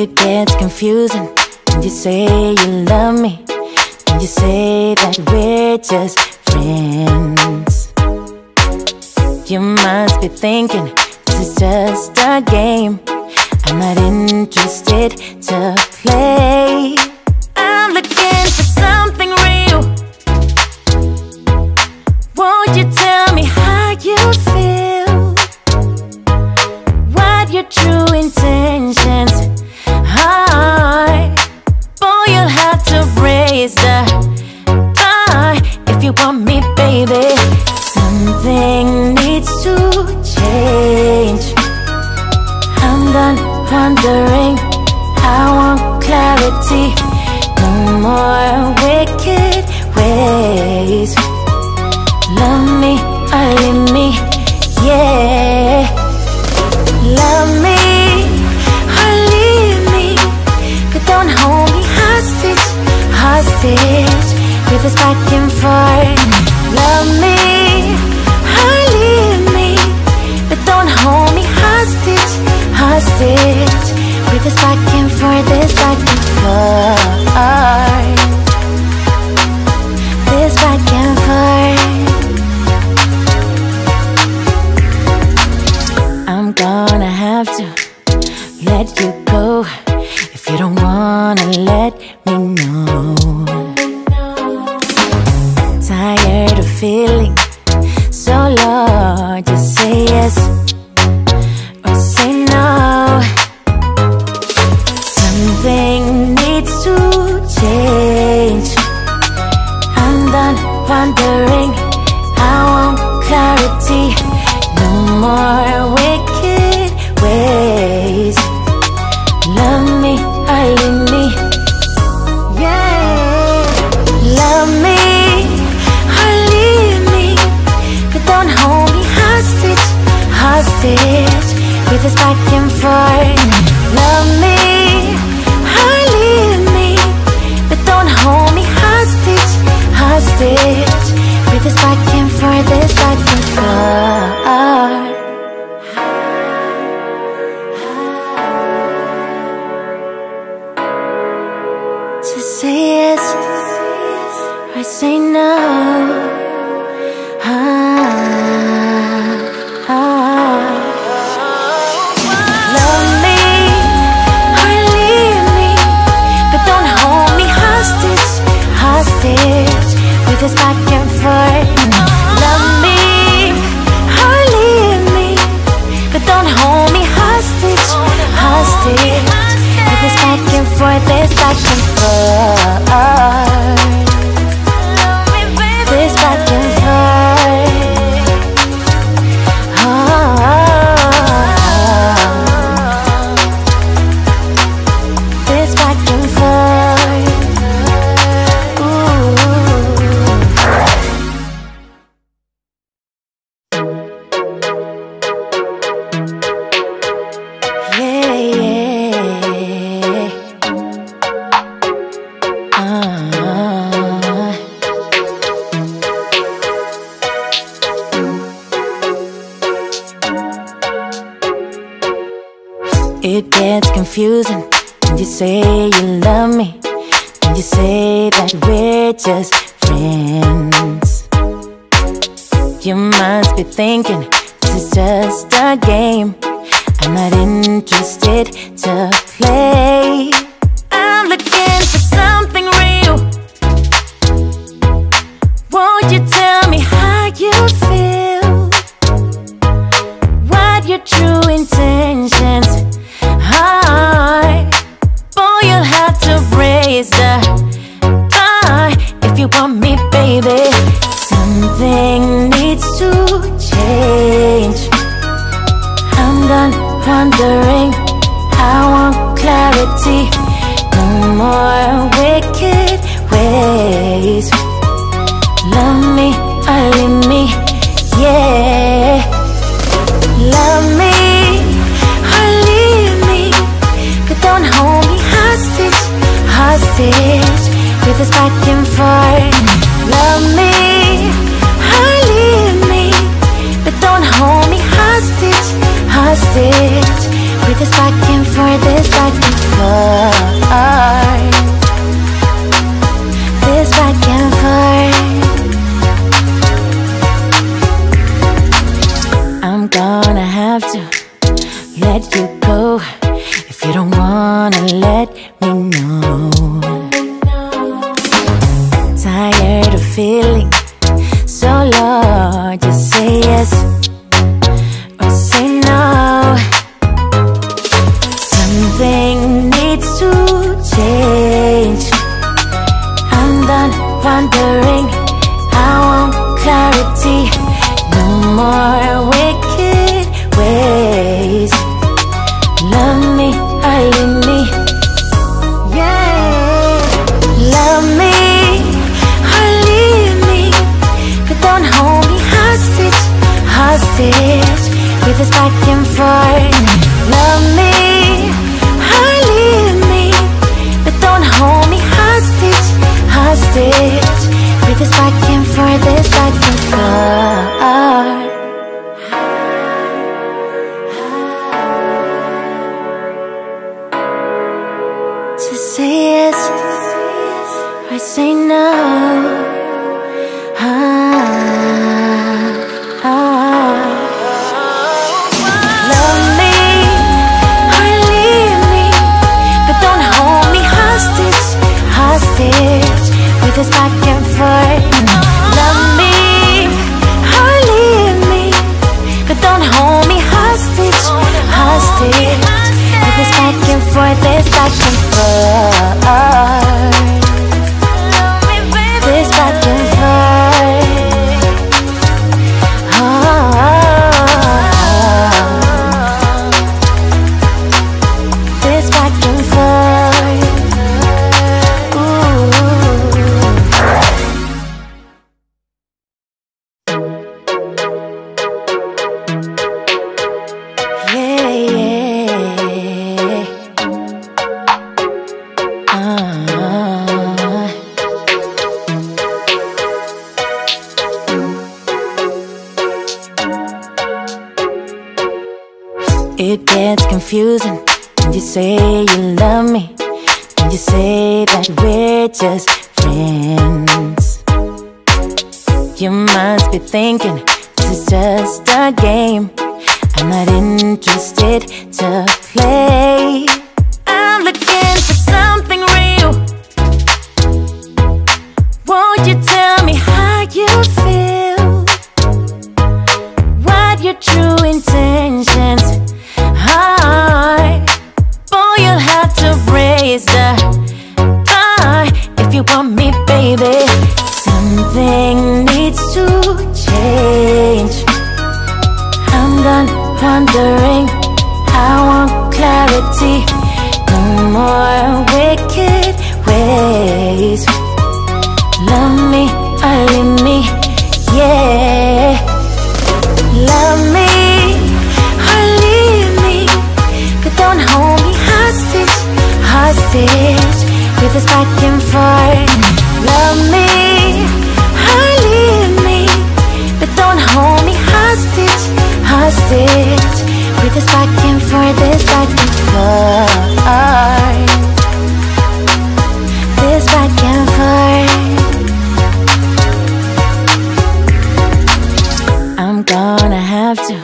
it gets confusing. When you say you love me, when you say that we're just friends, you must be thinking this is just a game. I'm not interested to play. I'm looking for something real. Won't you tell me how you feel? What your true intentions are? Boy, you'll have to raise the bar if you want me, baby. Something needs to change. I'm done wondering, I want clarity. No more wicked ways. Love me, early me, yeah. Love me, early me, but don't hold me hostage, hostage. With this back and forth. Love me, early me, but don't hold me hostage, hostage. With this back and forth, this back and forth, this back and forth. I'm gonna have to let you go if you don't wanna let me know. Tired of feeling so low, just say yes or say no. Something needs to change. I'm done wondering, I want clarity. No more wicked ways. Love me, early me, yeah. Love me, early me, but don't hold me hostage, hostage. With this back and forth. Love me, early me, but don't hold me hostage, hostage. With this back and forth, this back and forth. To say yes or say no. With this back and forth. Love me, early me, but don't hold me hostage, hostage. With this back and forth, this back and forth, this back and forth. Oh, this back and forth. It gets confusing when you say you love me, when you say that we're just friends. You must be thinking this is just a game. I'm not interested to play. I'm looking for something real. Won't you tell me how you feel? What your true intentions are? Boy, you'll have to raise the bar if you want me, baby. Something needs to change. I'm done wondering, I want clarity. No more wicked ways. Love me, early me, yeah. Love me, hostage. With this back and forth. Love me, early me, but don't hold me hostage, hostage. With this back and forth, this back and forth. forth, this back and forth. I'm gonna have to let you go if you don't wanna let me know. Tired of feeling so low, just say yes or say no. Something needs to change. I'm done wondering, I want clarity. No more wicked ways. Love me or leave me. Yeah, love me or leave me, but don't hold me hostage, hostage with this back and forth. Love me, with this back and forth, this back and forth. Just say yes or say no. Love me or leave me, but don't hold me hostage, hostage with this back and forth. Love me or leave me, but don't hold me hostage, hostage with this back and forth, this back and forth, this back and forth. Oh, this back and forth. It gets confusing when you say you love me, when you say that we're just friends. You must be thinking this is just a game. I'm not interested to play. I'm looking for something real. Won't you tell me how you feel? What your true intentions are? Boy, you'll have to raise the bar if you want me, baby. Something needs to change. I'm done wondering, I want clarity. No more wicked ways. Love me or leave me, yeah. Love me, with this back and forth. Love me or leave me, but don't hold me hostage, hostage with this back and forth, this back and forth, this back and forth. I'm gonna have to